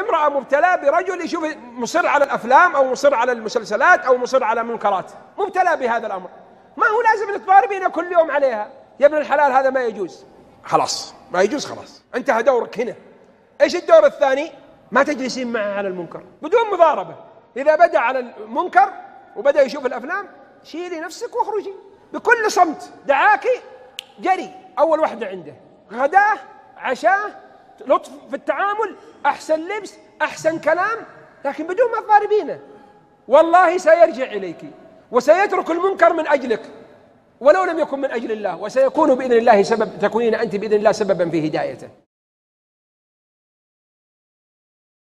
امرأة مبتلى برجل شوف مصر على الأفلام أو مصر على المسلسلات أو مصر على منكرات، مبتلى بهذا الأمر، ما هو لازم نتضاربين كل يوم عليها. يا ابن الحلال هذا ما يجوز، خلاص ما يجوز، خلاص انتهى دورك هنا. ايش الدور الثاني؟ ما تجلسين معه على المنكر بدون مضاربة. إذا بدأ على المنكر وبدأ يشوف الأفلام شيلي نفسك واخرجي بكل صمت، دعاكي جري أول واحدة عنده، غداه عشاه، لطف في التعامل، أحسن لبس، أحسن كلام، لكن بدون ما تضاربينه. والله سيرجع إليك وسيترك المنكر من أجلك ولو لم يكن من أجل الله، وسيكون بإذن الله سبب، تكونين أنت بإذن الله سببا في هدايته.